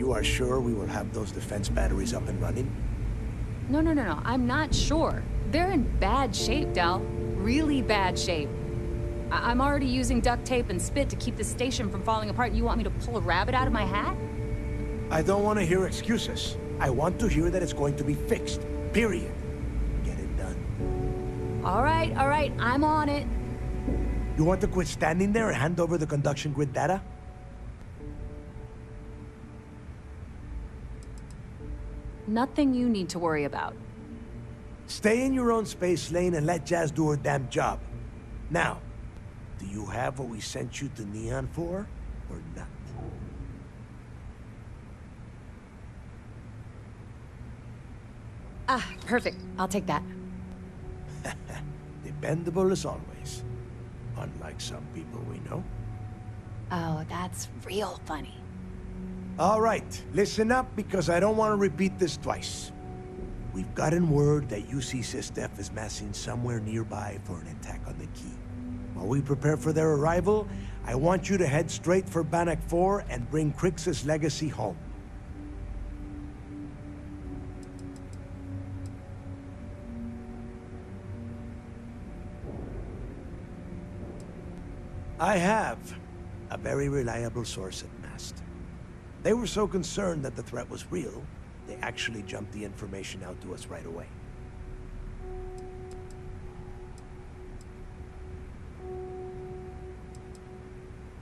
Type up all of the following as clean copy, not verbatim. you are sure we will have those defense batteries up and running? No, I'm not sure. They're in bad shape, Del. Really bad shape. I'm already using duct tape and spit to keep the station from falling apart. You want me to pull a rabbit out of my hat? I don't want to hear excuses. I want to hear that it's going to be fixed. Period. Get it done. All right, I'm on it. You want to quit standing there and hand over the conduction grid data? Nothing you need to worry about. Stay in your own space lane and let Jazz do her damn job. Now, do you have what we sent you to Neon for, or not? Ah, perfect. I'll take that. Dependable as always. Unlike some people we know. Oh, that's real funny. All right, listen up, because I don't want to repeat this twice. We've gotten word that UC Sysdef is massing somewhere nearby for an attack on the key. While we prepare for their arrival, I want you to head straight for Bannock 4 and bring Crixus' legacy home. I have a very reliable source at MAST. They were so concerned that the threat was real, they actually jumped the information out to us right away.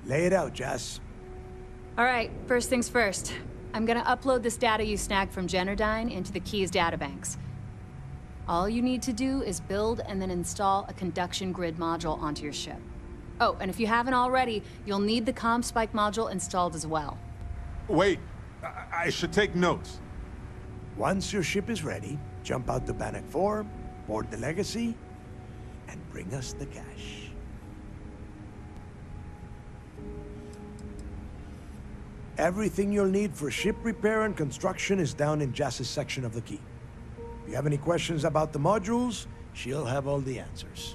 Lay it out, Jess. All right, first things first. I'm gonna upload this data you snagged from Jenardyne into the Key's databanks. All you need to do is build and then install a conduction grid module onto your ship. Oh, and if you haven't already, you'll need the ComSpike module installed as well. Wait, I should take notes. Once your ship is ready, jump out to Bannock 4, board the Legacy, and bring us the cash. Everything you'll need for ship repair and construction is down in Jass's section of the Key. If you have any questions about the modules, she'll have all the answers.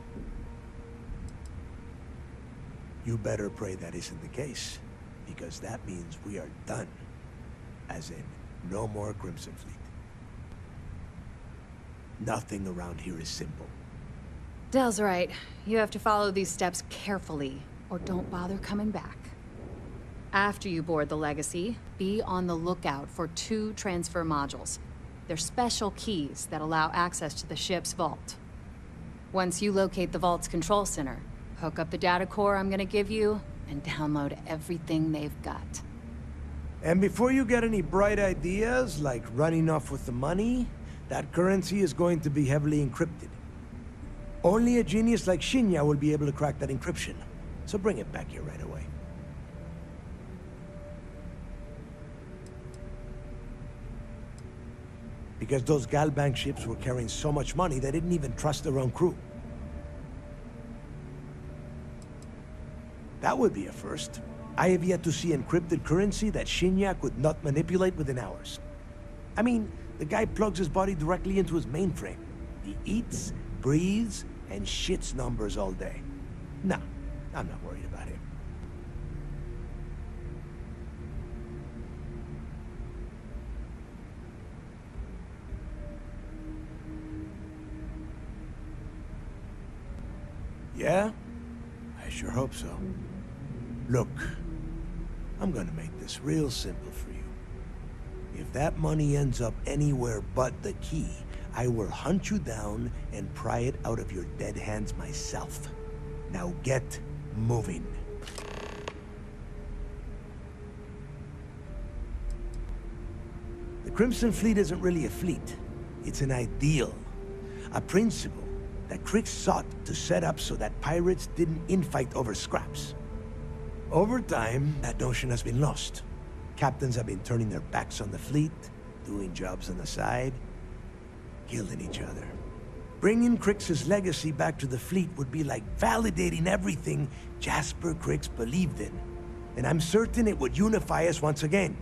You better pray that isn't the case, because that means we are done. As in, no more Crimson Fleet. Nothing around here is simple. Del's right. You have to follow these steps carefully, or don't bother coming back. After you board the Legacy, be on the lookout for 2 transfer modules. They're special keys that allow access to the ship's vault. Once you locate the vault's control center, hook up the data core I'm gonna give you, and download everything they've got. And before you get any bright ideas, like running off with the money, that currency is going to be heavily encrypted. Only a genius like Shinya will be able to crack that encryption, so bring it back here right away. Because those GalBank ships were carrying so much money, they didn't even trust their own crew. That would be a first. I have yet to see encrypted currency that Shinya could not manipulate within hours. I mean, the guy plugs his body directly into his mainframe. He eats, breathes, and shits numbers all day. Nah, I'm not worried about him. Yeah? I sure hope so. Look, I'm gonna make this real simple for you. If that money ends up anywhere but the key, I will hunt you down and pry it out of your dead hands myself. Now get moving. The Crimson Fleet isn't really a fleet. It's an ideal, a principle that Crick sought to set up so that pirates didn't infight over scraps. Over time, that notion has been lost. Captains have been turning their backs on the fleet, doing jobs on the side, killing each other. Bringing Crix's legacy back to the fleet would be like validating everything Jasper Crix believed in. And I'm certain it would unify us once again.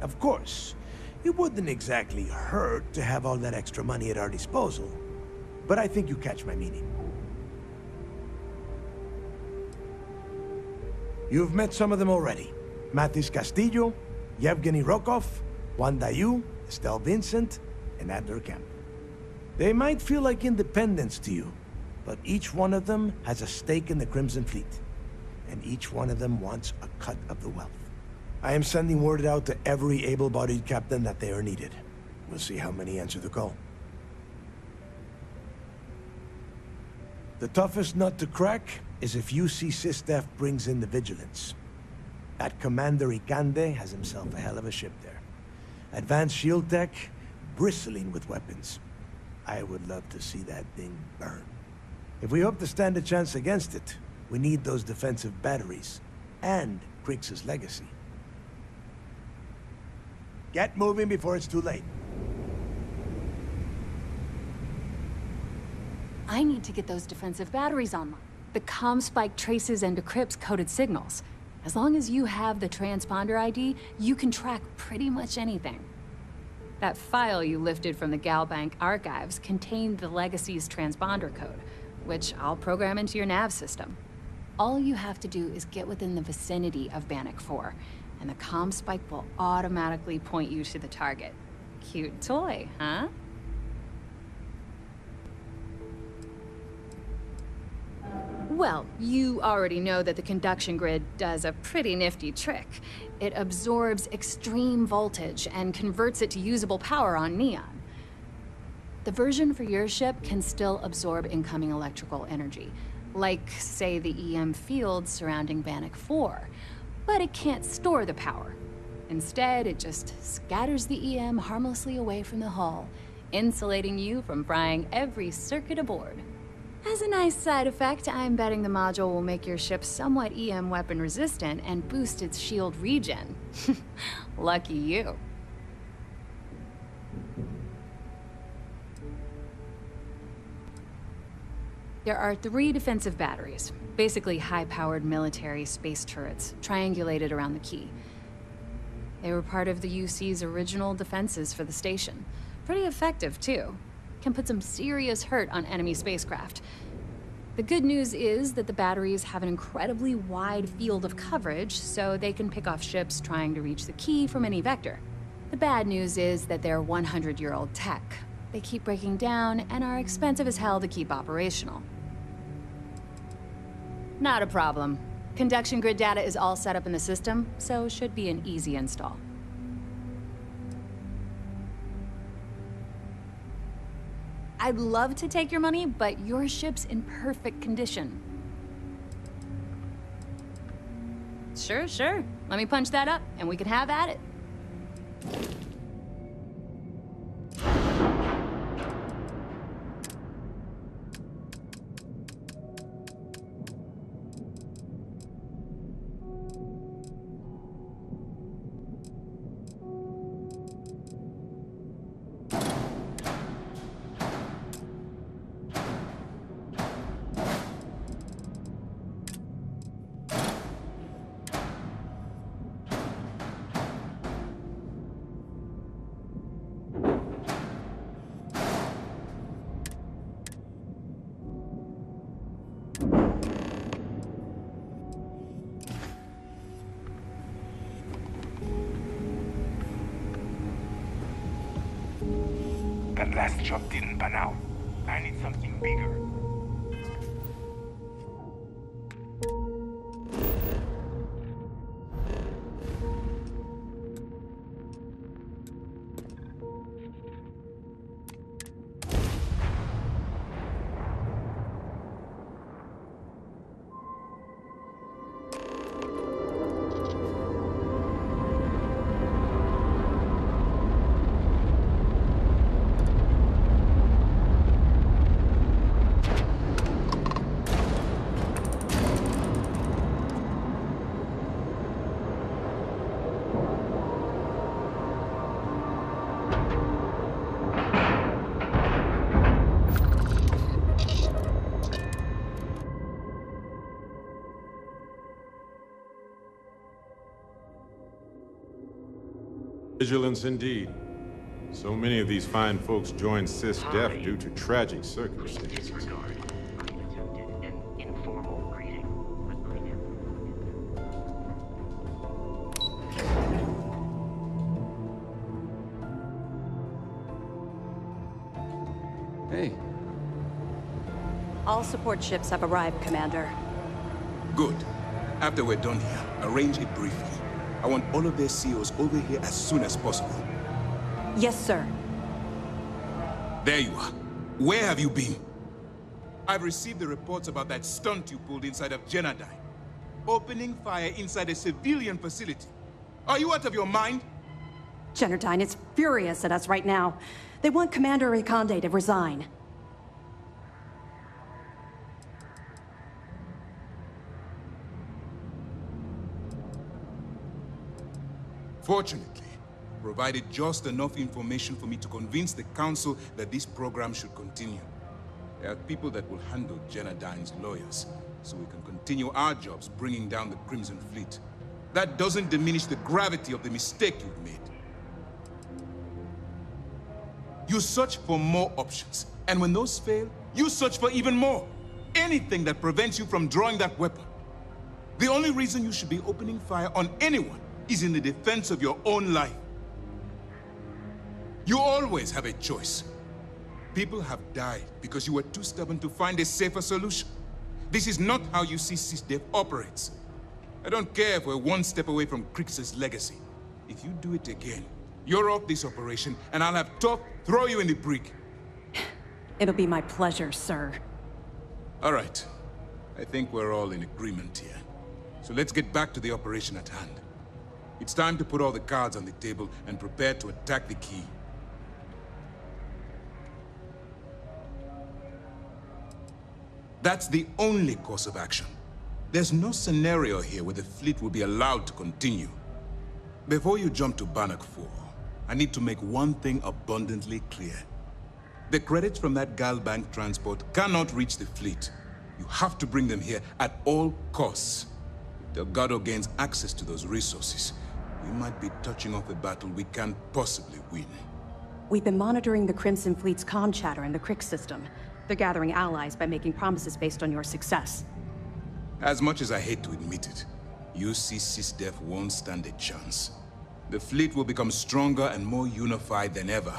Of course, it wouldn't exactly hurt to have all that extra money at our disposal, but I think you catch my meaning. You've met some of them already. Mathis Castillo, Yevgeny Rokoff, Juan Dayu, Estelle Vincent, and Adler Camp. They might feel like independents to you, but each one of them has a stake in the Crimson Fleet, and each one of them wants a cut of the wealth. I am sending word out to every able-bodied captain that they are needed. We'll see how many answer the call. The toughest nut to crack is if UC Sysdef brings in the Vigilance. That Commander Ikande has himself a hell of a ship there. Advanced shield tech, bristling with weapons. I would love to see that thing burn. If we hope to stand a chance against it, we need those defensive batteries and Crixus' legacy. Get moving before it's too late. I need to get those defensive batteries online. The ComSpike traces and decrypts coded signals. As long as you have the transponder ID, you can track pretty much anything. That file you lifted from the GalBank archives contained the Legacy's transponder code, which I'll program into your nav system. All you have to do is get within the vicinity of Bannock 4, and the ComSpike will automatically point you to the target. Cute toy, huh? Well, you already know that the conduction grid does a pretty nifty trick. It absorbs extreme voltage and converts it to usable power on Neon. The version for your ship can still absorb incoming electrical energy, like, say, the EM field surrounding Bannock 4, but it can't store the power. Instead, it just scatters the EM harmlessly away from the hull, insulating you from frying every circuit aboard. As a nice side effect, I'm betting the module will make your ship somewhat EM weapon resistant and boost its shield regen. Lucky you. There are 3 defensive batteries, basically high-powered military space turrets, triangulated around the key. They were part of the UC's original defenses for the station. Pretty effective, too. Can put some serious hurt on enemy spacecraft. The good news is that the batteries have an incredibly wide field of coverage, so they can pick off ships trying to reach the key from any vector. The bad news is that they're 100-year-old tech. They keep breaking down and are expensive as hell to keep operational. Not a problem. Conduction grid data is all set up in the system, so should be an easy install. I'd love to take your money, but your ship's in perfect condition. Sure. Let me punch that up, and we can have at it. That last shot didn't pan out. I need something bigger. Vigilance indeed. So many of these fine folks joined Sysdef due to tragic circumstances. All support ships have arrived, Commander. Good. After we're done here, arrange it briefly. I want all of their COs over here as soon as possible. Yes, sir. There you are. Where have you been? I've received the reports about that stunt you pulled inside of Jenardyne. Opening fire inside a civilian facility. Are you out of your mind? Jenardyne is furious at us right now. They want Commander Ikande to resign. Fortunately, provided just enough information for me to convince the Council that this program should continue. There are people that will handle Jenardyne's lawyers, so we can continue our jobs bringing down the Crimson Fleet. That doesn't diminish the gravity of the mistake you've made. You search for more options, and when those fail, you search for even more. Anything that prevents you from drawing that weapon. The only reason you should be opening fire on anyone is in the defense of your own life. You always have a choice. People have died because you were too stubborn to find a safer solution. This is not how UC Sysdef operates. I don't care if we're one step away from Crixus' legacy. If you do it again, you're off this operation, and I'll have Top throw you in the brig. It'll be my pleasure, sir. All right. I think we're all in agreement here. So let's get back to the operation at hand. It's time to put all the cards on the table and prepare to attack the key. That's the only course of action. There's no scenario here where the fleet will be allowed to continue. Before you jump to Bannock 4, I need to make one thing abundantly clear. The credits from that GalBank transport cannot reach the fleet. You have to bring them here at all costs. If Delgado gains access to those resources, we might be touching off a battle we can't possibly win. We've been monitoring the Crimson Fleet's comm chatter in the Crick system. They're gathering allies by making promises based on your success. As much as I hate to admit it, UC Sysdef won't stand a chance. The fleet will become stronger and more unified than ever.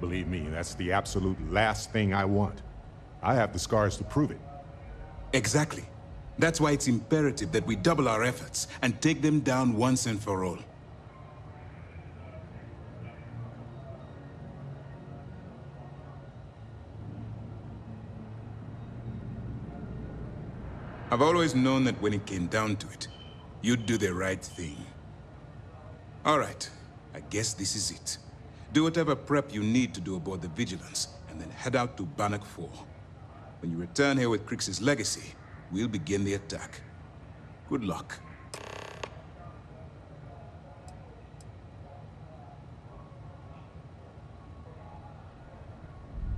Believe me, that's the absolute last thing I want. I have the scars to prove it. Exactly. That's why it's imperative that we double our efforts and take them down once and for all. I've always known that when it came down to it, you'd do the right thing. All right, I guess this is it. Do whatever prep you need to do aboard the Vigilance, and then head out to Bannock 4. When you return here with Crix's legacy, we'll begin the attack. Good luck.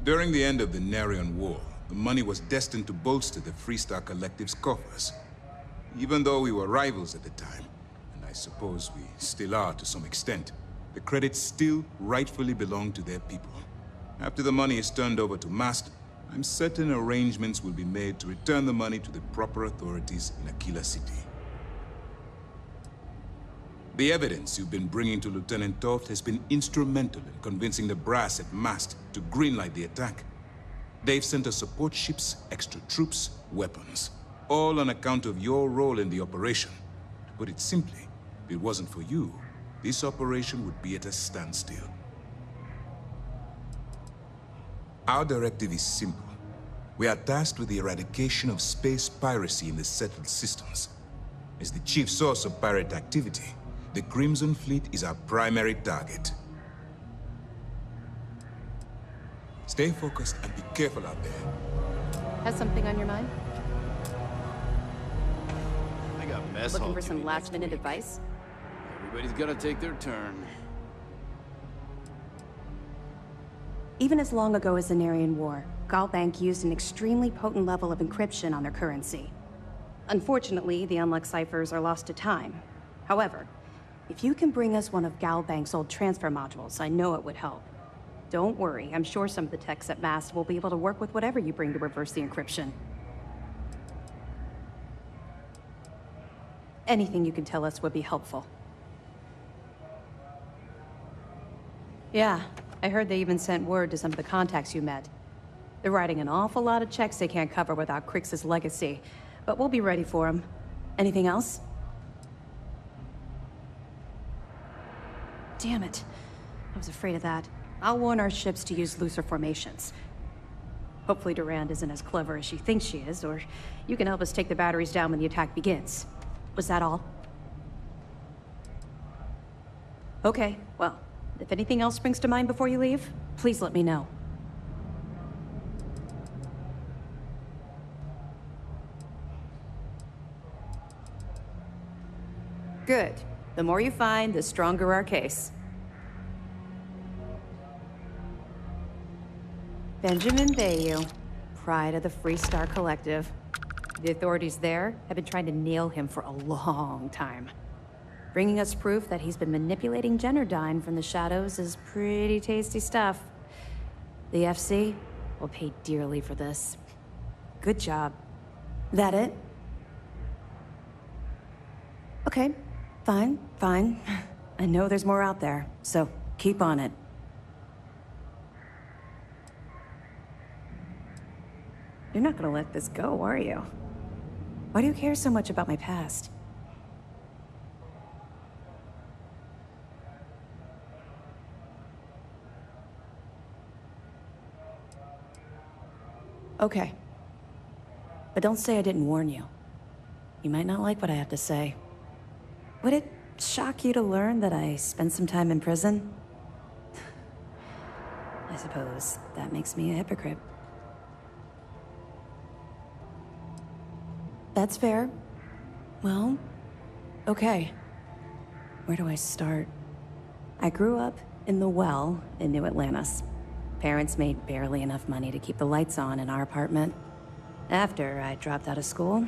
During the end of the Narion War, the money was destined to bolster the Freestar Collective's coffers. Even though we were rivals at the time, and I suppose we still are to some extent, the credits still rightfully belong to their people. After the money is turned over to MAST, I'm certain arrangements will be made to return the money to the proper authorities in Aquila City. The evidence you've been bringing to Lieutenant Toft has been instrumental in convincing the brass at MAST to greenlight the attack. They've sent us support ships, extra troops, weapons. All on account of your role in the operation. To put it simply, if it wasn't for you, this operation would be at a standstill. Our directive is simple. We are tasked with the eradication of space piracy in the settled systems. As the chief source of pirate activity, the Crimson Fleet is our primary target. Stay focused and be careful out there. Has something on your mind? I got mess. Looking for some last-minute advice? Everybody's gotta take their turn. Even as long ago as the Narion War, GalBank used an extremely potent level of encryption on their currency. Unfortunately, the unlock ciphers are lost to time. However, if you can bring us one of GalBank's old transfer modules, I know it would help. Don't worry, I'm sure some of the techs at MAST will be able to work with whatever you bring to reverse the encryption. Anything you can tell us would be helpful. Yeah, I heard they even sent word to some of the contacts you met. They're writing an awful lot of checks they can't cover without Crix's legacy, but we'll be ready for him. Anything else? Damn it. I was afraid of that. I'll warn our ships to use looser formations. Hopefully Durand isn't as clever as she thinks she is, or you can help us take the batteries down when the attack begins. Was that all? Okay, well, if anything else springs to mind before you leave, please let me know. Good. The more you find, the stronger our case. Benjamin Dayu, pride of the Free Star Collective. The authorities there have been trying to nail him for a long time. Bringing us proof that he's been manipulating Jenardyne from the shadows is pretty tasty stuff. The FC will pay dearly for this. Good job. That it? Okay, fine. I know there's more out there, so keep on it. You're not gonna let this go, are you? Why do you care so much about my past? Okay. But don't say I didn't warn you. You might not like what I have to say. Would it shock you to learn that I spent some time in prison? I suppose that makes me a hypocrite. That's fair. Well, okay. Where do I start? I grew up in the well in New Atlantis. Parents made barely enough money to keep the lights on in our apartment. After I dropped out of school,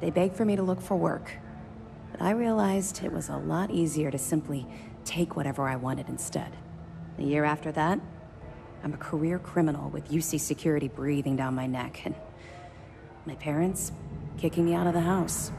they begged for me to look for work. But I realized it was a lot easier to simply take whatever I wanted instead. The year after that, I'm a career criminal with UC security breathing down my neck, and my parents kicking me out of the house.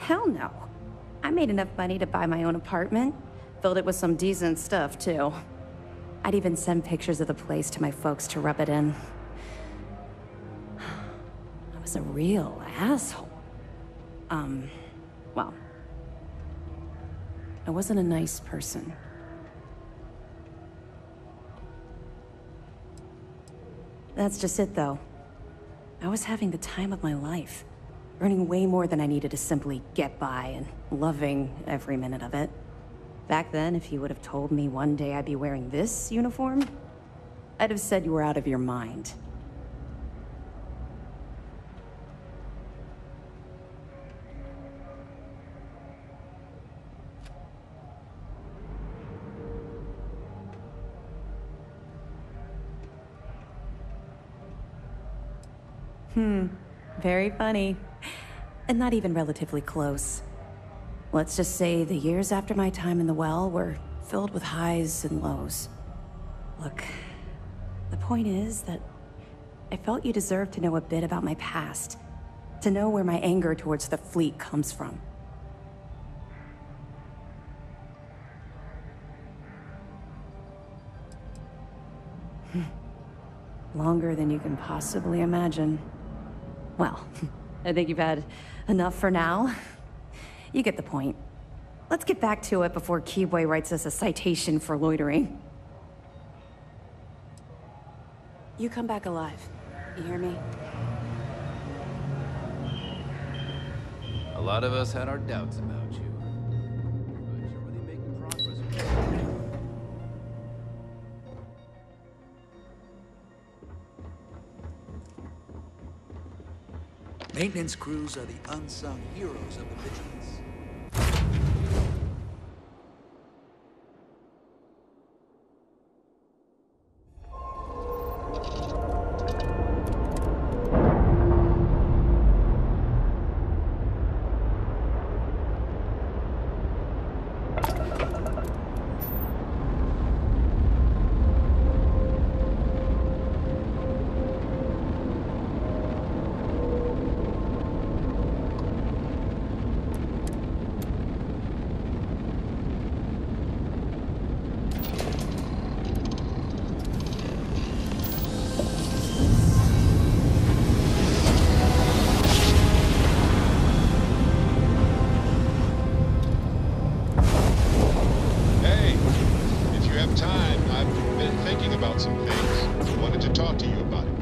Hell no. I made enough money to buy my own apartment, filled it with some decent stuff, too. I'd even send pictures of the place to my folks to rub it in. I was a real asshole. Well, I wasn't a nice person. That's just it, though. I was having the time of my life. Earning way more than I needed to simply get by and loving every minute of it. Back then, if you would have told me one day I'd be wearing this uniform, I'd have said you were out of your mind. Very funny. And not even relatively close. Let's just say the years after my time in the well were filled with highs and lows. Look, the point is that I felt you deserved to know a bit about my past, to know where my anger towards the fleet comes from. Longer than you can possibly imagine. Well, I think you've had enough for now. You get the point. Let's get back to it before Keyboy writes us a citation for loitering. You come back alive. You hear me? A lot of us had our doubts about you. But you're really making progress. Maintenance crews are the unsung heroes of the Vigilance. about some things. I wanted to talk to you about it.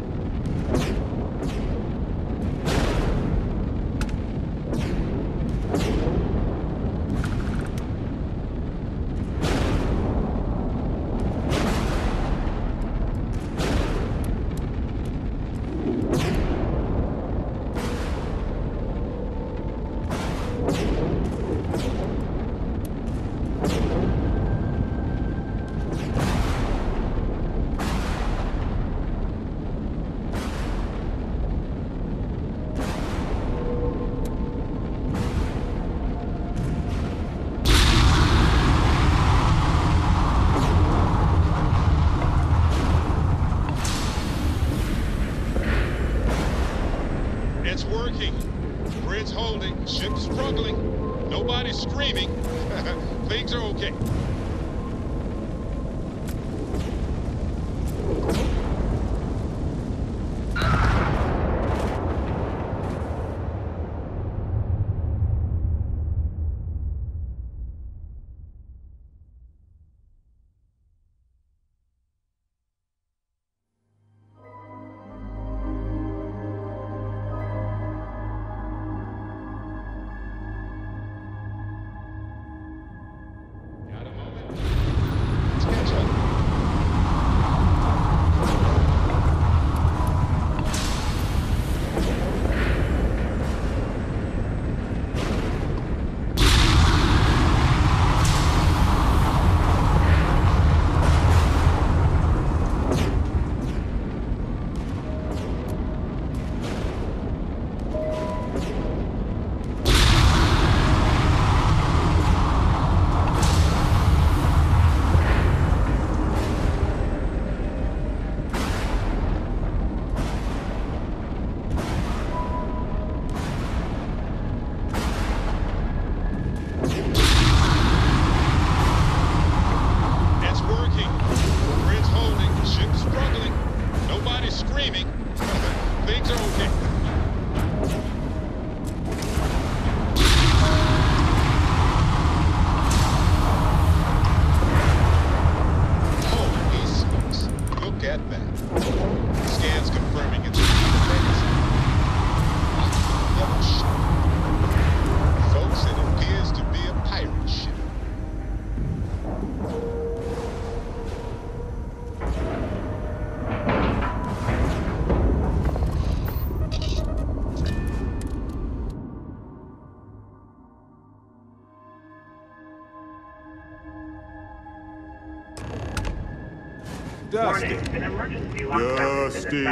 Dusty,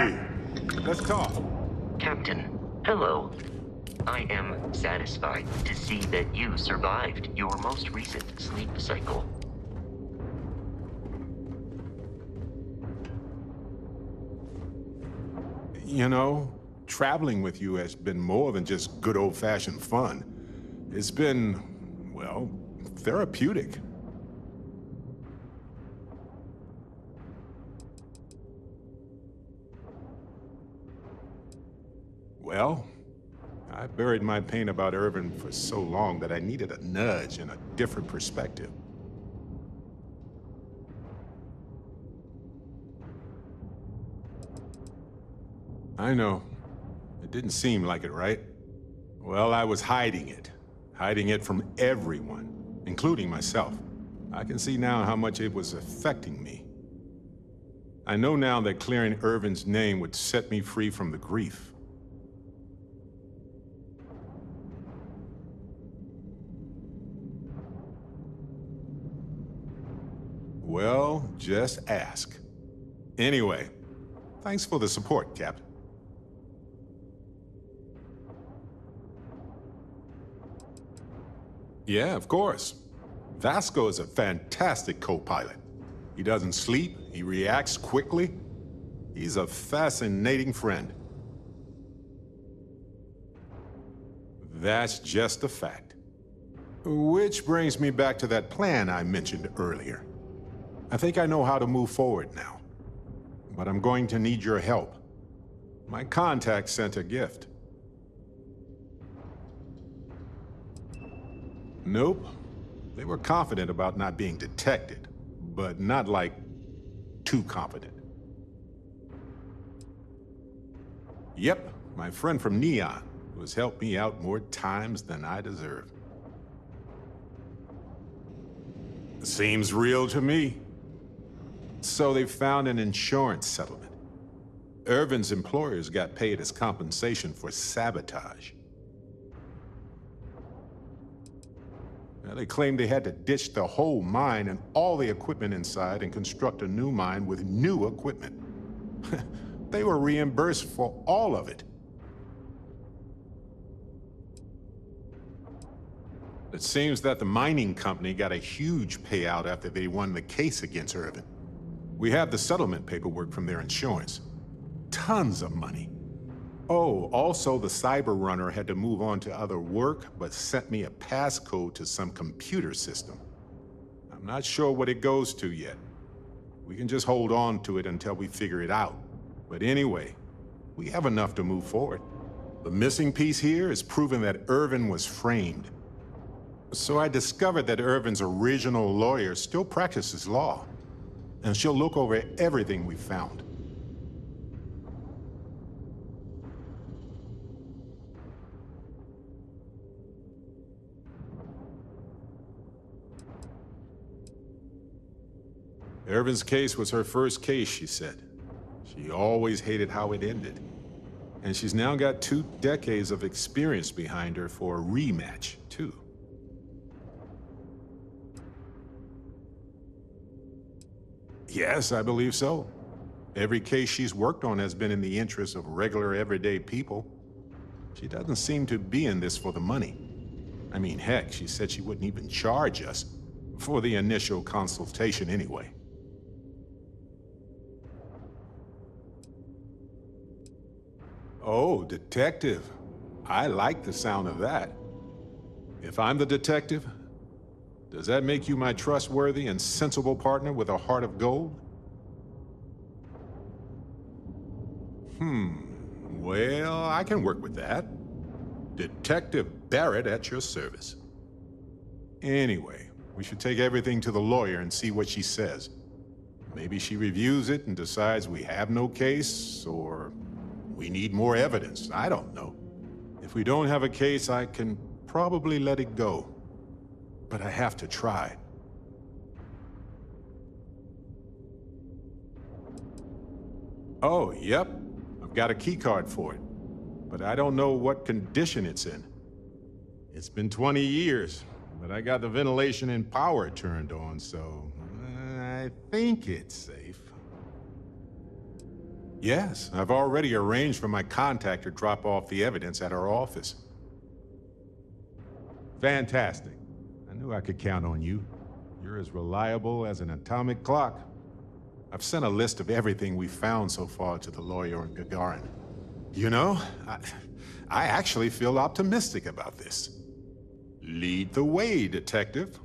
let's talk. Captain, hello. I am satisfied to see that you survived your most recent sleep cycle. You know, traveling with you has been more than just good old-fashioned fun. It's been, well, therapeutic. Well, I buried my pain about Irvin for so long that I needed a nudge and a different perspective. I know. It didn't seem like it, right? Well, I was hiding it. Hiding it from everyone, including myself. I can see now how much it was affecting me. I know now that clearing Irvin's name would set me free from the grief. Well, just ask. Anyway, thanks for the support, Captain. Yeah, of course. Vasco is a fantastic co-pilot. He doesn't sleep, he reacts quickly. He's a fascinating friend. That's just a fact. Which brings me back to that plan I mentioned earlier. I think I know how to move forward now, but I'm going to need your help. My contact sent a gift. Nope. They were confident about not being detected, but not like too confident. Yep, my friend from Neon, who has helped me out more times than I deserve. Seems real to me. So they found an insurance settlement. Irvin's employers got paid as compensation for sabotage. Now, they claimed they had to ditch the whole mine and all the equipment inside and construct a new mine with new equipment. They were reimbursed for all of it. It seems that the mining company got a huge payout after they won the case against Irvin. We have the settlement paperwork from their insurance. Tons of money. Oh, also the cyber runner had to move on to other work, but sent me a passcode to some computer system. I'm not sure what it goes to yet. We can just hold on to it until we figure it out. But anyway, we have enough to move forward. The missing piece here is proving that Irvin was framed. So I discovered that Irvin's original lawyer still practices law, and she'll look over everything we found. Irvin's case was her first case, she said. She always hated how it ended. And she's now got 2 decades of experience behind her for a rematch, too. Yes, I believe so. Every case she's worked on has been in the interest of regular, everyday people. She doesn't seem to be in this for the money. I mean, heck, she said she wouldn't even charge us for the initial consultation anyway. Oh, detective. I like the sound of that. If I'm the detective, does that make you my trustworthy and sensible partner with a heart of gold? Well, I can work with that. Detective Barrett at your service. Anyway, we should take everything to the lawyer and see what she says. Maybe she reviews it and decides we have no case, or we need more evidence. I don't know. If we don't have a case, I can probably let it go. But I have to try. Oh, yep. I've got a key card for it. But I don't know what condition it's in. It's been 20 years, but I got the ventilation and power turned on, so I think it's safe. Yes, I've already arranged for my contact to drop off the evidence at our office. Fantastic. I knew I could count on you. You're as reliable as an atomic clock. I've sent a list of everything we found so far to the lawyer in Gagarin. You know, I actually feel optimistic about this. Lead the way, detective.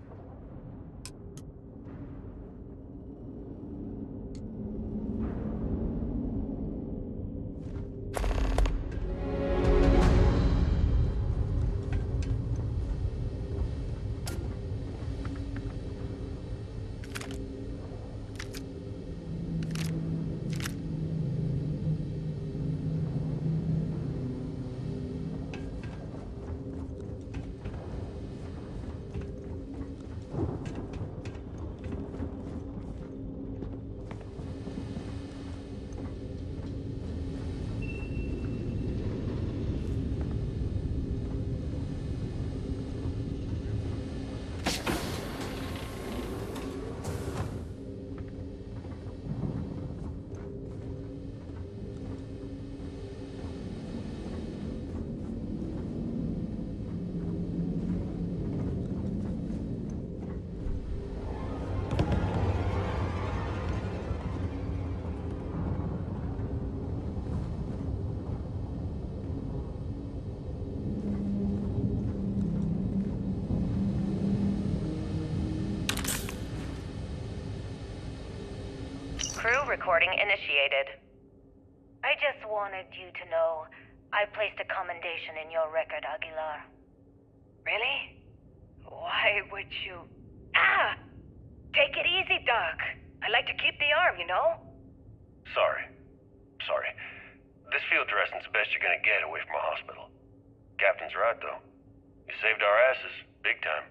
Recording initiated. I just wanted you to know I placed a commendation in your record, Aguilar. Really? Why would you? Ah! Take it easy, Doc. I like to keep the arm, you know? Sorry. This field dressing's the best you're gonna get away from a hospital. Captain's right, though. You saved our asses, big time.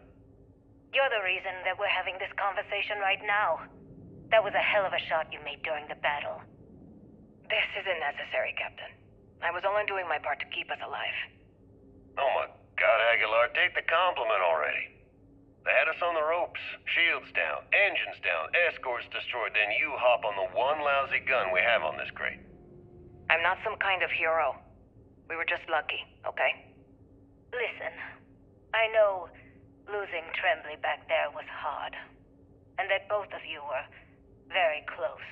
You're the reason that we're having this conversation right now. That was a hell of a shot you made during the battle. This isn't necessary, Captain. I was only doing my part to keep us alive. Oh my God, Aguilar, take the compliment already. They had us on the ropes, shields down, engines down, escorts destroyed, then you hop on the one lousy gun we have on this crate. I'm not some kind of hero. We were just lucky, okay? Listen, I know losing Trembley back there was hard, and that both of you were very close.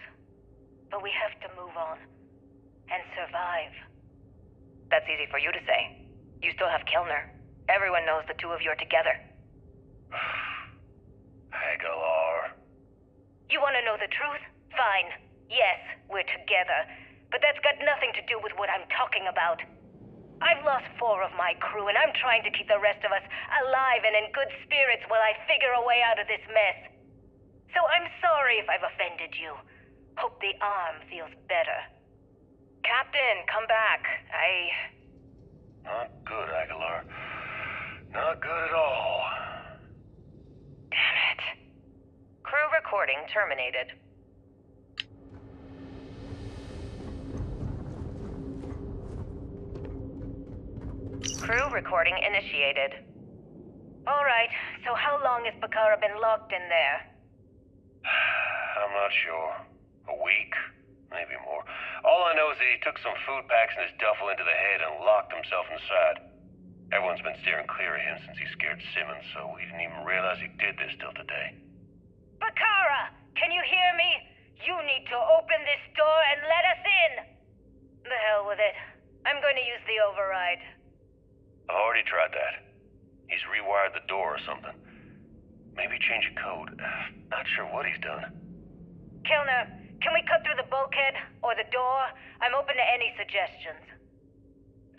But we have to move on and survive. That's easy for you to say. You still have Kellner. Everyone knows the two of you are together. Aguilar. You want to know the truth? Fine. Yes, we're together. But that's got nothing to do with what I'm talking about. I've lost 4 of my crew, and I'm trying to keep the rest of us alive and in good spirits while I figure a way out of this mess. So I'm sorry if I've offended you. Hope the arm feels better. Captain, come back. Not good, Aguilar. Not good at all. Damn it. Crew recording terminated. Crew recording initiated. All right, so how long has Bakara been locked in there? I'm not sure. A week? Maybe more. All I know is that he took some food packs in his duffel into the head and locked himself inside. Everyone's been steering clear of him since he scared Simmons, so we didn't even realize he did this till today. Bakara! Can you hear me? You need to open this door and let us in! The hell with it. I'm going to use the override. I've already tried that. He's rewired the door or something. Maybe change a code. Not sure what he's done. Kellner, can we cut through the bulkhead or the door? I'm open to any suggestions.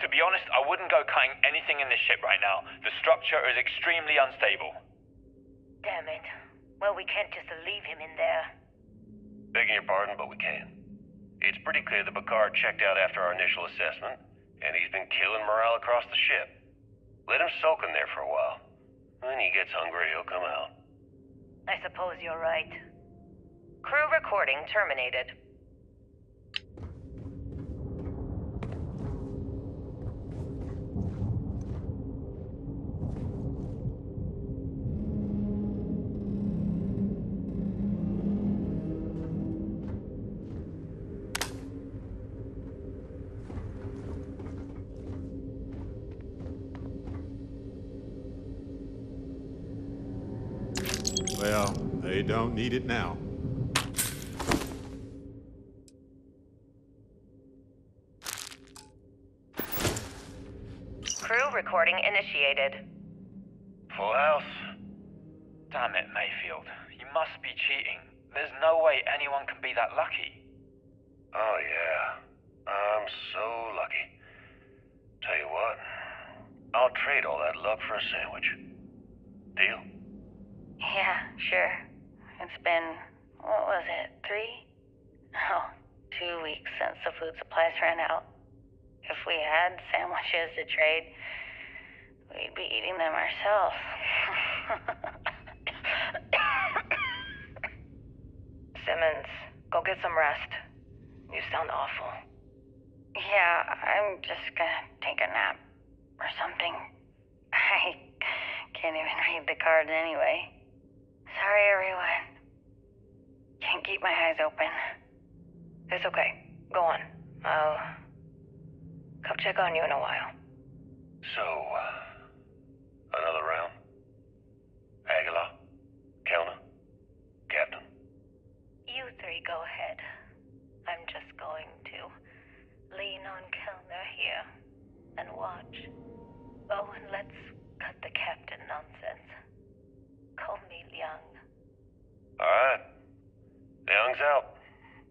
To be honest, I wouldn't go cutting anything in this ship right now. The structure is extremely unstable. Damn it. Well, we can't just leave him in there. Begging your pardon, but we can. It's pretty clear that Bakara checked out after our initial assessment, and he's been killing morale across the ship. Let him soak in there for a while. When he gets hungry, he'll come out. I suppose you're right. Crew recording terminated. Well, they don't need it now. Crew recording initiated. Full house. Damn it, Mayfield. You must be cheating. There's no way anyone can be that lucky. Oh, yeah. I'm so lucky. Tell you what, I'll trade all that luck for a sandwich. Deal? Yeah, sure. It's been, what was it, 2 weeks since the food supplies ran out. If we had sandwiches to trade, we'd be eating them ourselves. Simmons, go get some rest. You sound awful. Yeah, I'm just gonna take a nap or something. I can't even read the cards anyway. Sorry, everyone. Can't keep my eyes open. It's okay. Go on. I'll come check on you in a while. So, another round. Aguilar, Kellner, Captain. You 3 go ahead. I'm just going to lean on Kellner here and watch. Oh, and let's cut the captain nonsense. Call me Liang. Alright. Liang's out.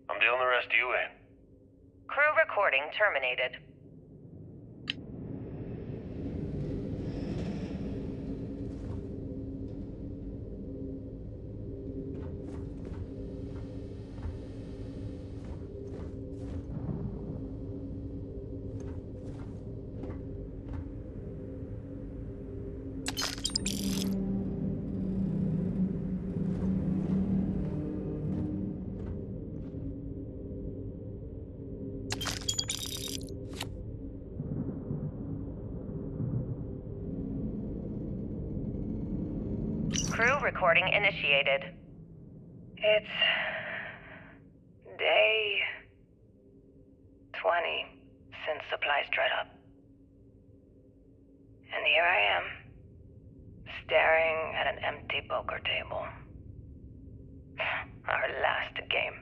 I'm dealing the rest of you in. Crew recording terminated. recording initiated. It's day 20 since supplies dried up. And here I am, staring at an empty poker table. Our last game.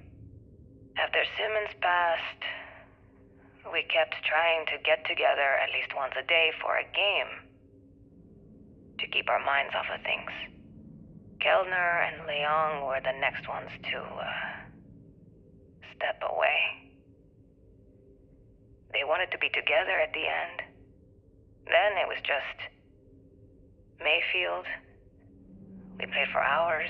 After Simmons passed, we kept trying to get together at least once a day for a game, to keep our minds off of things. Kellner and Liang were the next ones to step away. They wanted to be together at the end. Then it was just Mayfield. We played for hours.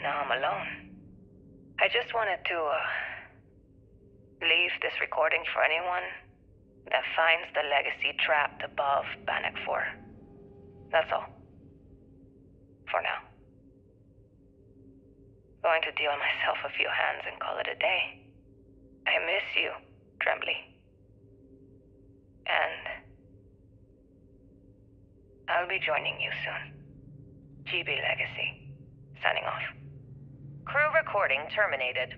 Now I'm alone. I just wanted to leave this recording for anyone that finds the legacy trapped above Bannock 4. That's all. For now. Going to deal myself a few hands and call it a day. I miss you, Trembley. And I'll be joining you soon. GB Legacy, signing off. Crew recording terminated.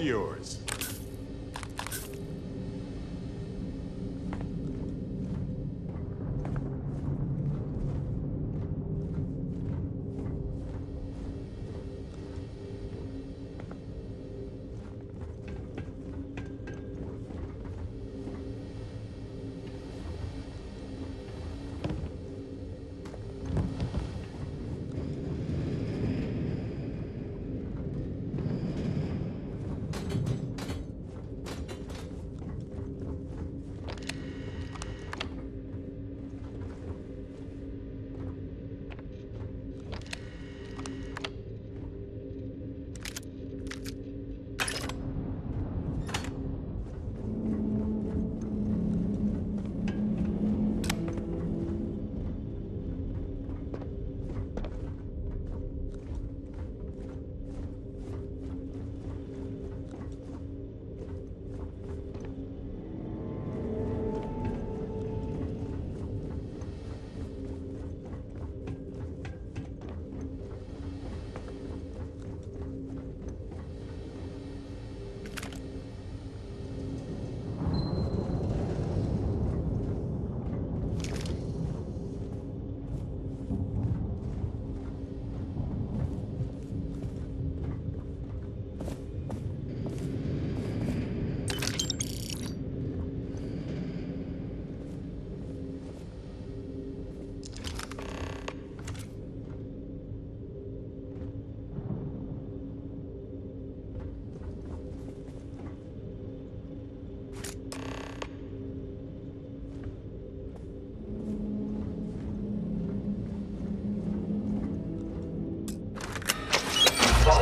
Yours.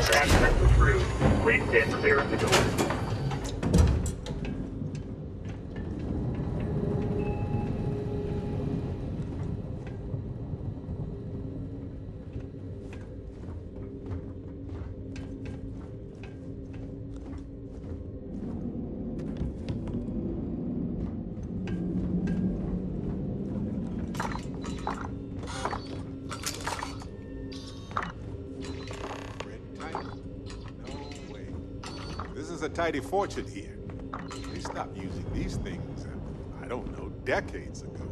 Access approved. Please stand clear of the door. Tidy fortune here. They stopped using these things, I don't know, decades ago.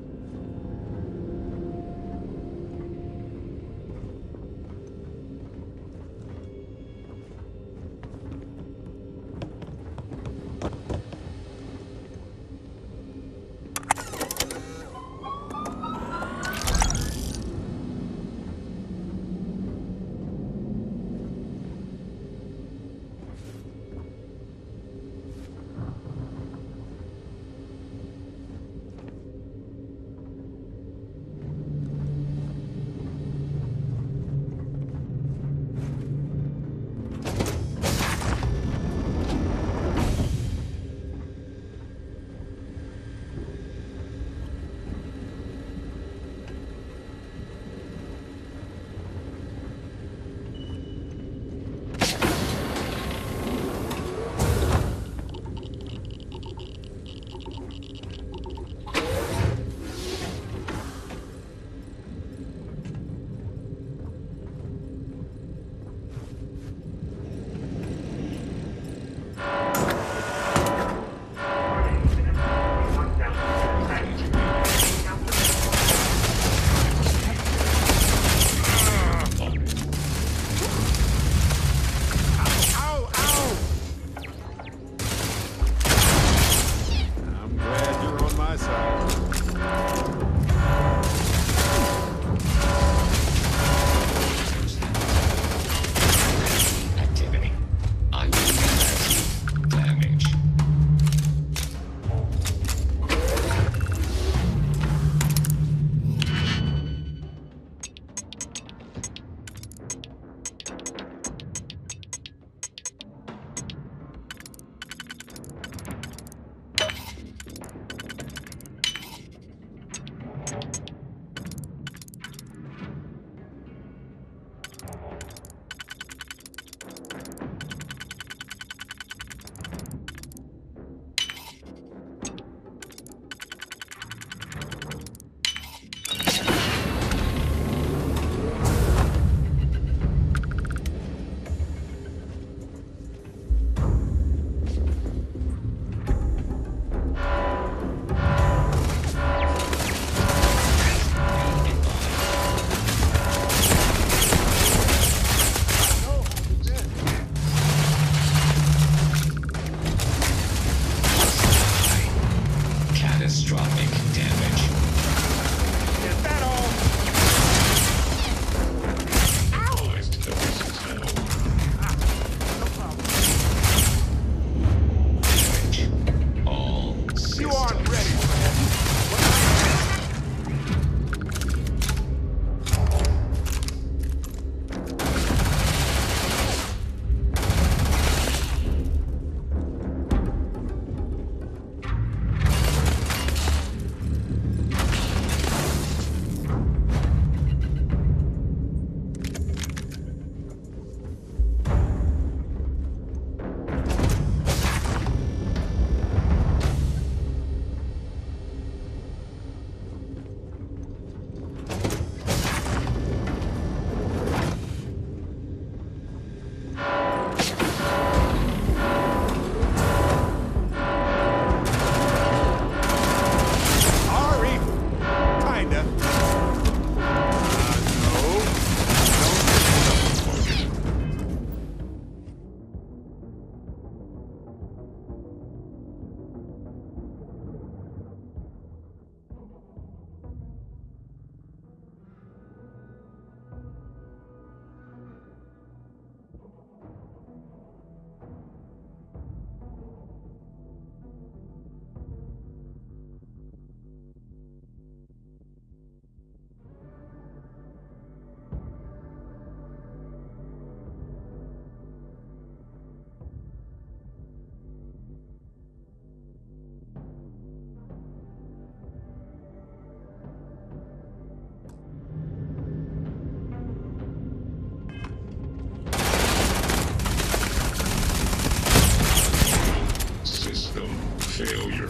failure.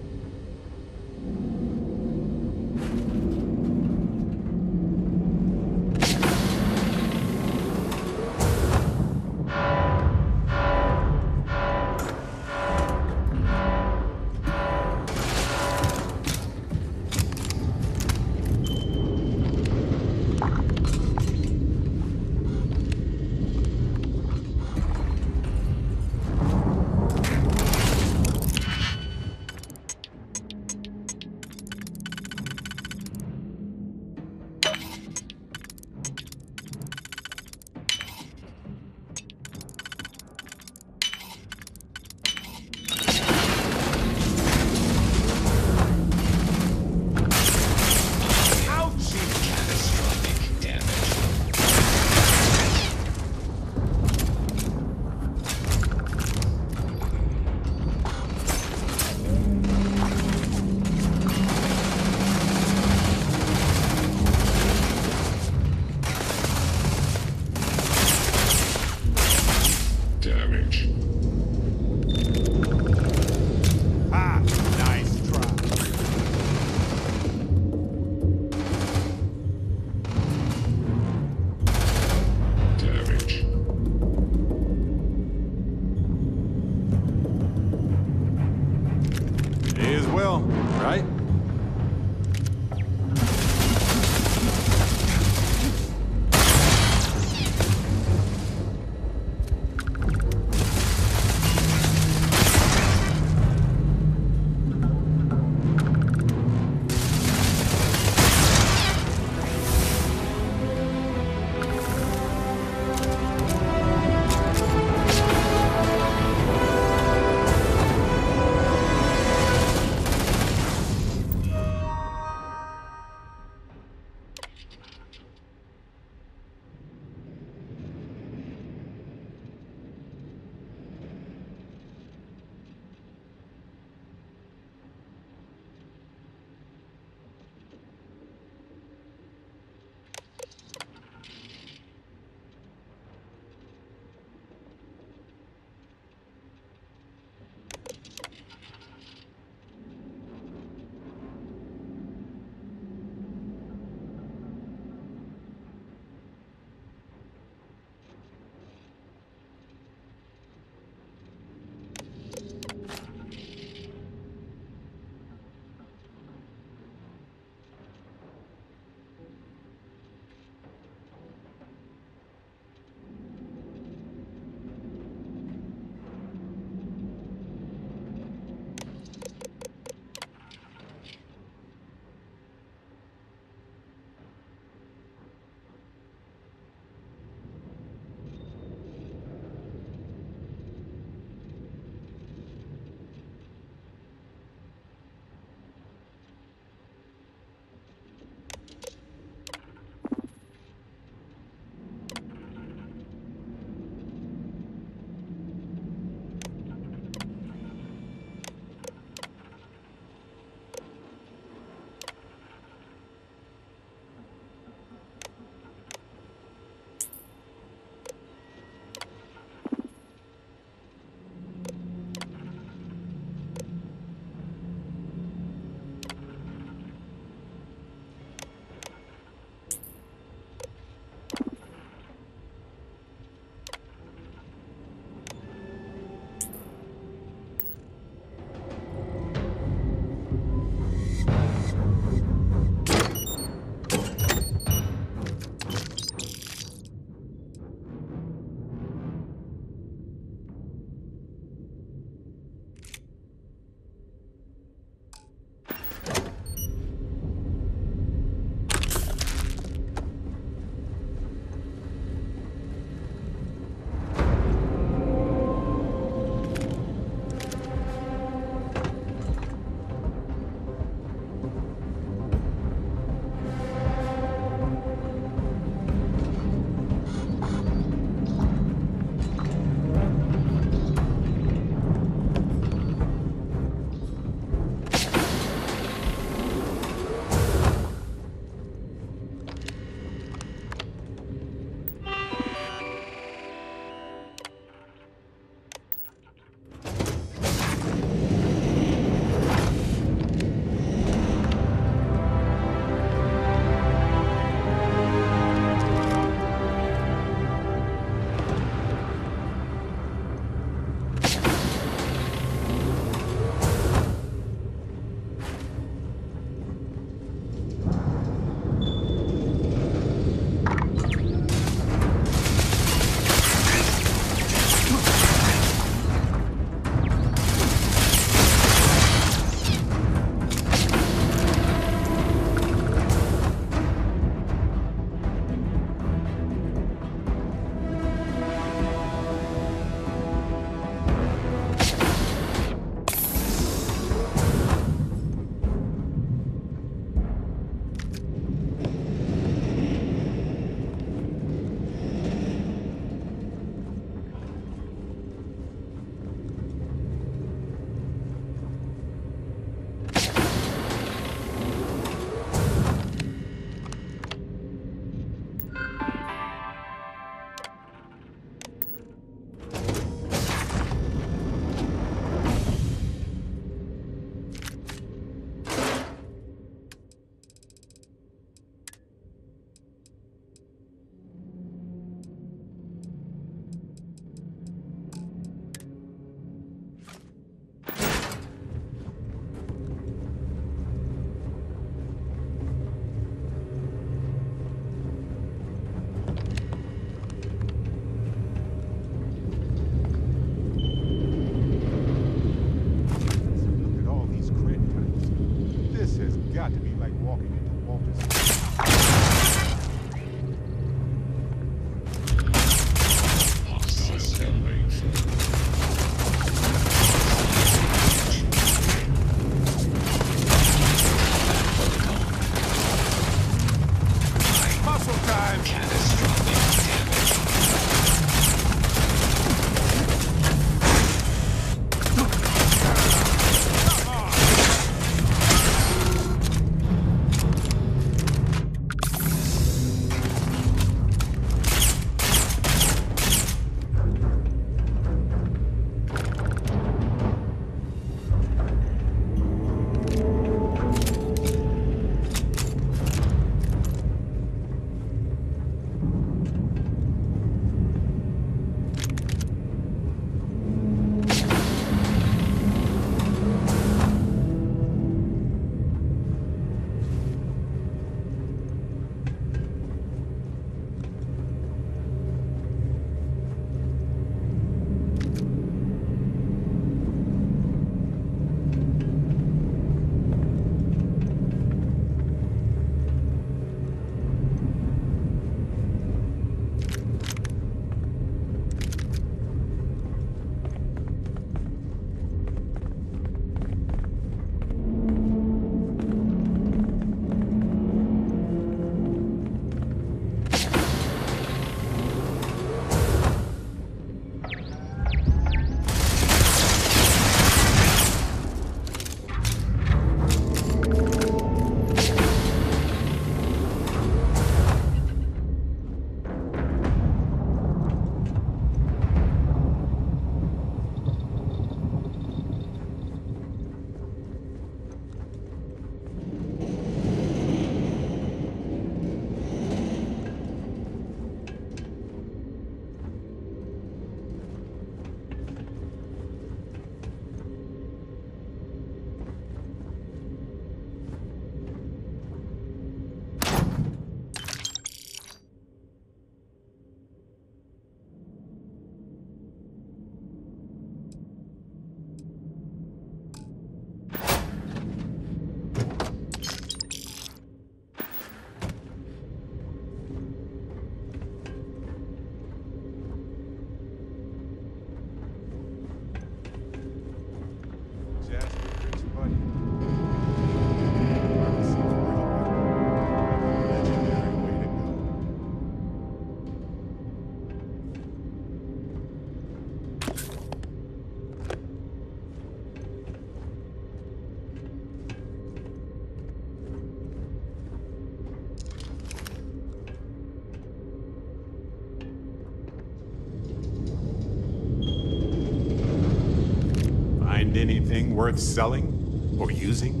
find anything worth selling or using?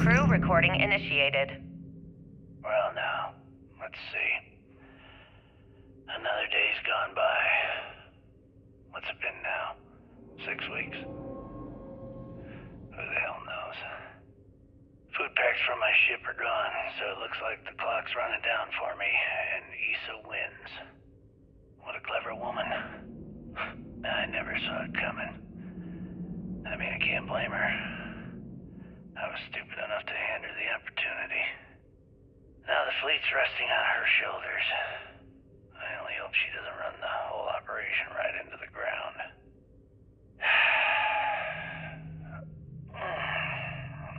Crew recording initiated. Well now, let's see. Another day's gone by. What's it been now? 6 weeks? Who the hell knows? Food packs from my ship are gone, so it looks like the clock's running down for me, and Issa wins. What a clever woman. I never saw it coming. I mean, I can't blame her. I was stupid enough to hand her the opportunity. Now the fleet's resting on her shoulders. I only hope she doesn't run the whole operation right into the ground.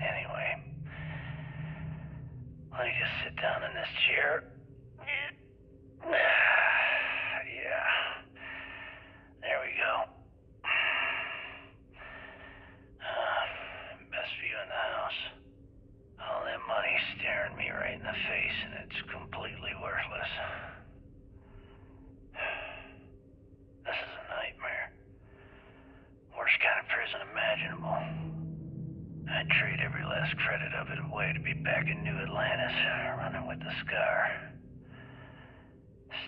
Anyway, let me just sit down in this chair. Yeah, there we go. Best view in the house. All that money staring me right in the face, and it's completely worthless. This is a nightmare. Worst kind of prison imaginable. I'd trade every last credit of it away to be back in New Atlantis, running with the scar.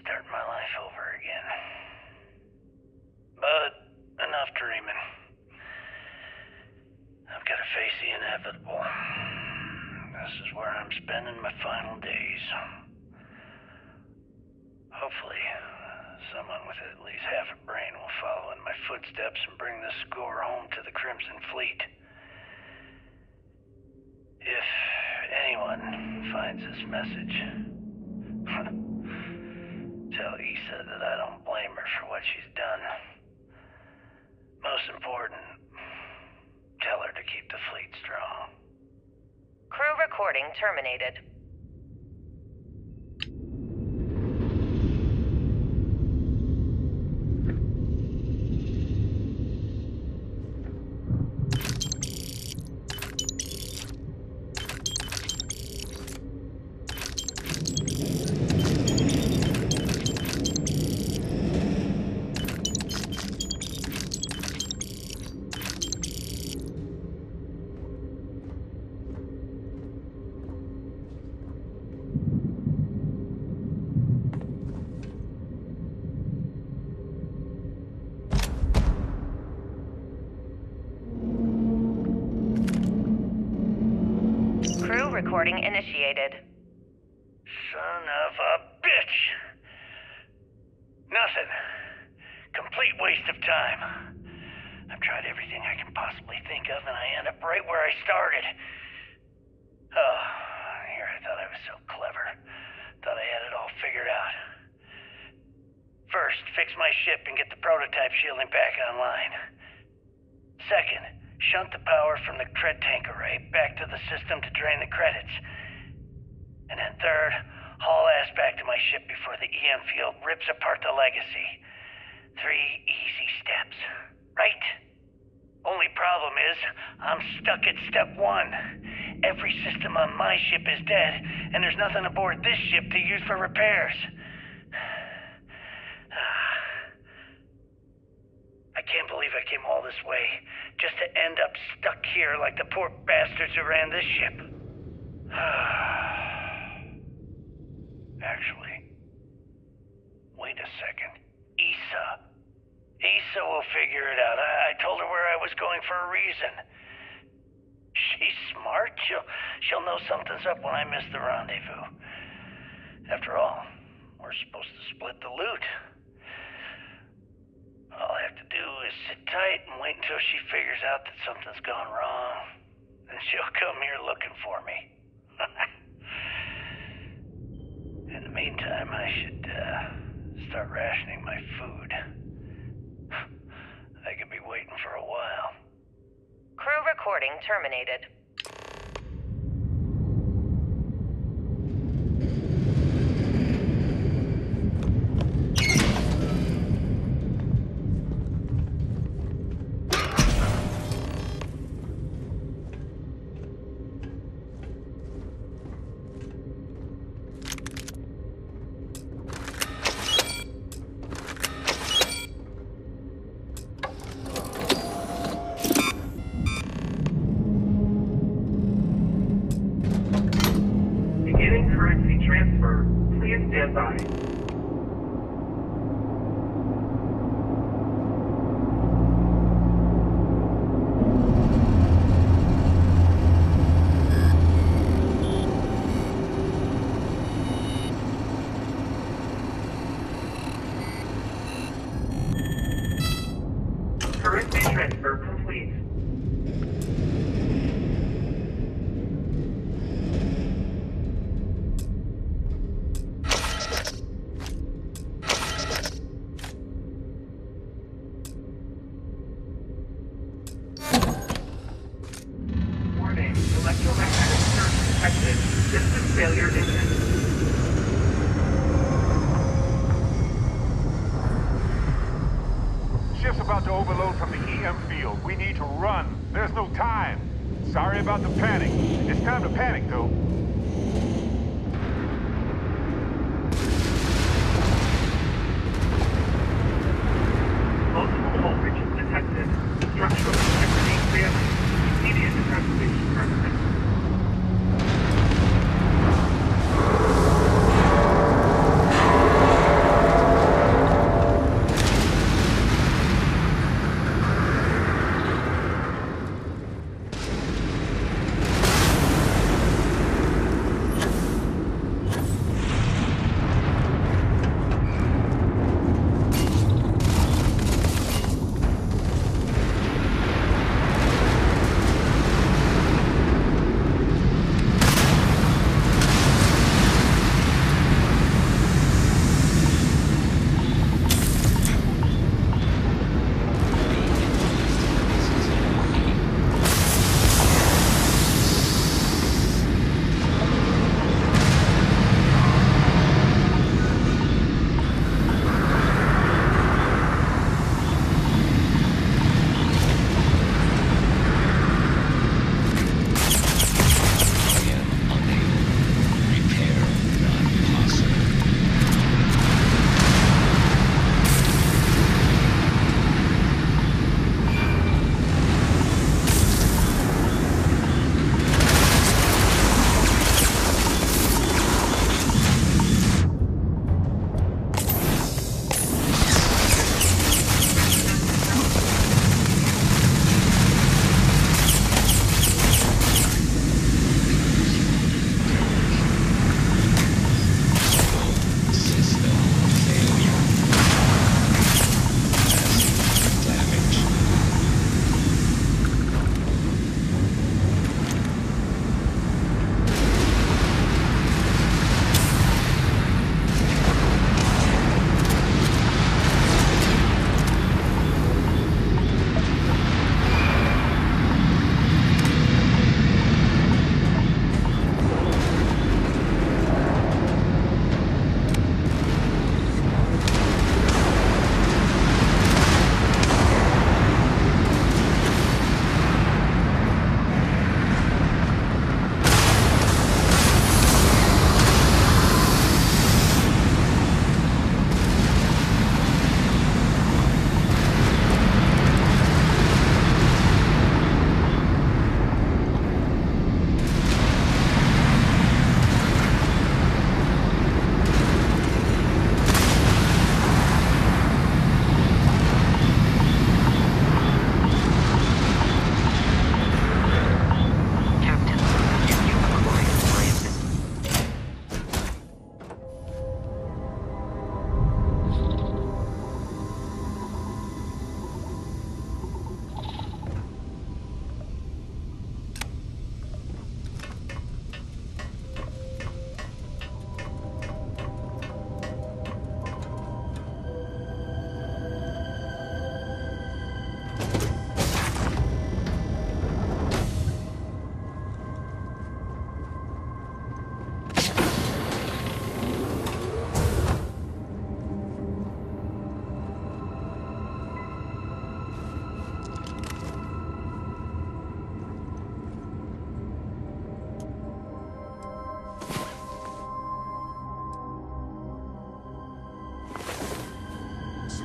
Start my life over again. But enough dreaming. I've got to face the inevitable. This is where I'm spending my final days. Hopefully, someone with at least half a brain will follow in my footsteps and bring this score home to the Crimson Fleet. If anyone finds this message, tell Issa that I don't blame her for what she's done. Most important, tell her to keep the fleet strong. Crew recording terminated. Recording initiated. Son of a bitch! Nothing. Complete waste of time. I've tried everything I can possibly think of, and I end up right where I started. Oh, here I thought I was so clever. Thought I had it all figured out. First, fix my ship and get the prototype shielding back online. Second, shunt the power from the cred tank array back to the system to drain the credits. And then third, haul ass back to my ship before the EM field rips apart the legacy. 3 easy steps, right? Only problem is, I'm stuck at step 1. Every system on my ship is dead, and there's nothing aboard this ship to use for repairs. I can't believe I came all this way, just to end up stuck here like the poor bastards who ran this ship. Actually, wait a second. Issa will figure it out. I told her where I was going for a reason. She's smart. She'll know something's up when I miss the rendezvous. After all, we're supposed to split the loot. All I have to do is sit tight and wait until she figures out that something's gone wrong. Then she'll come here looking for me. In the meantime, I should start rationing my food. I could be waiting for a while. Crew recording terminated. Standby.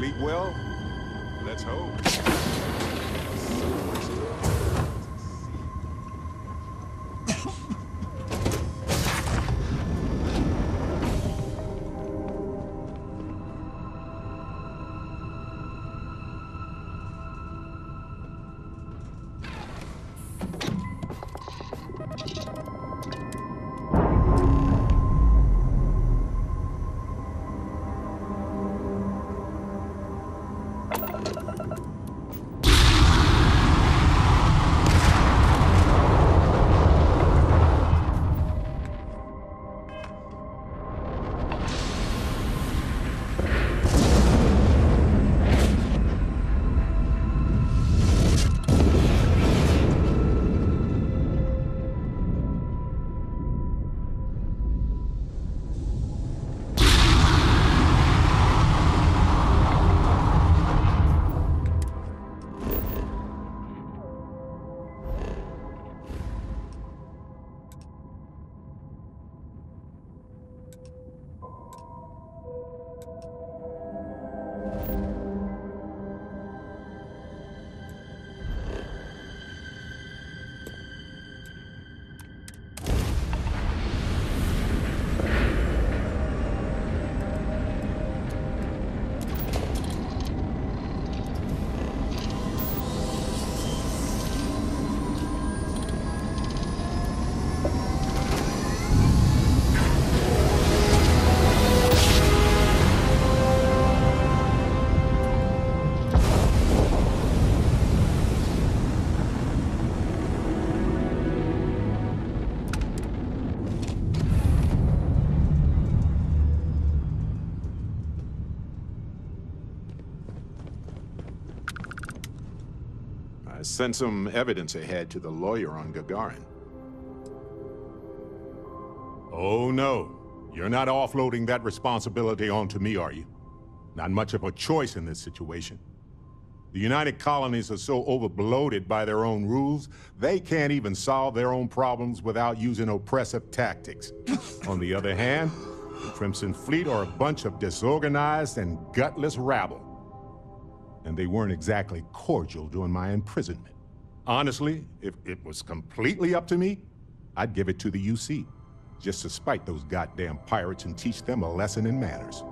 Sleep well? Let's hope. I sent some evidence ahead to the lawyer on Gagarin. Oh no, you're not offloading that responsibility onto me, are you? Not much of a choice in this situation. The United Colonies are so overbloated by their own rules, they can't even solve their own problems without using oppressive tactics. On the other hand, the Crimson Fleet are a bunch of disorganized and gutless rabble. And they weren't exactly cordial during my imprisonment. Honestly, if it was completely up to me, I'd give it to the UC, just to spite those goddamn pirates and teach them a lesson in manners.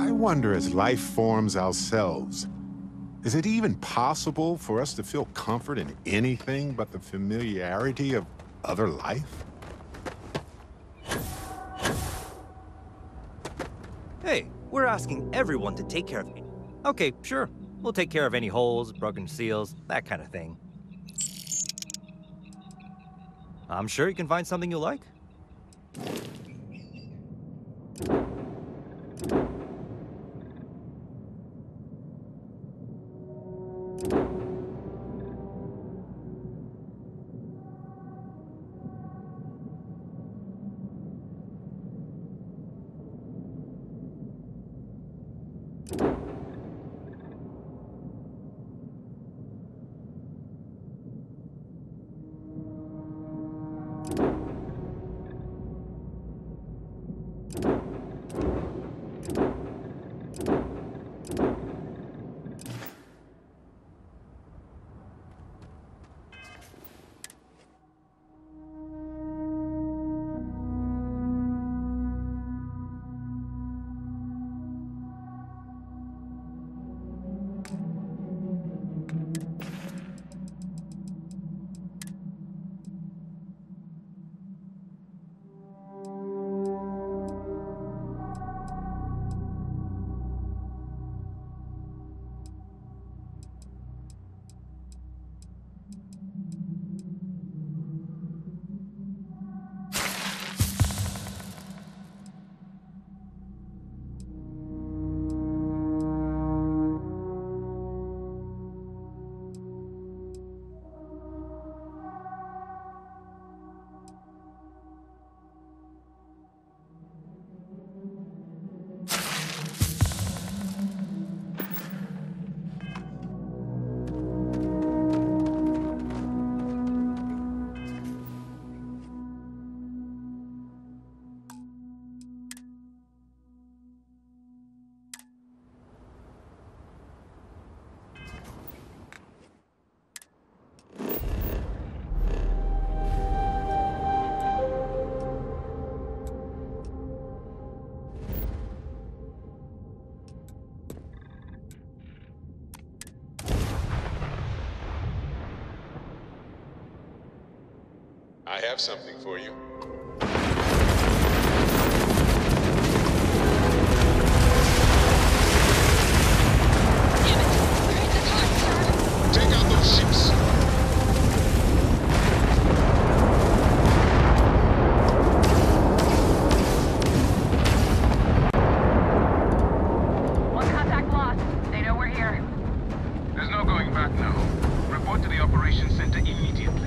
I wonder, as life forms ourselves, is it even possible for us to feel comfort in anything but the familiarity of other life? Hey, we're asking everyone to take care of me. Okay, sure, we'll take care of any holes, broken seals, that kind of thing. I'm sure you can find something you like. I have something for you. Lost. They know we're here. There's no going back now. Report to the operations center immediately.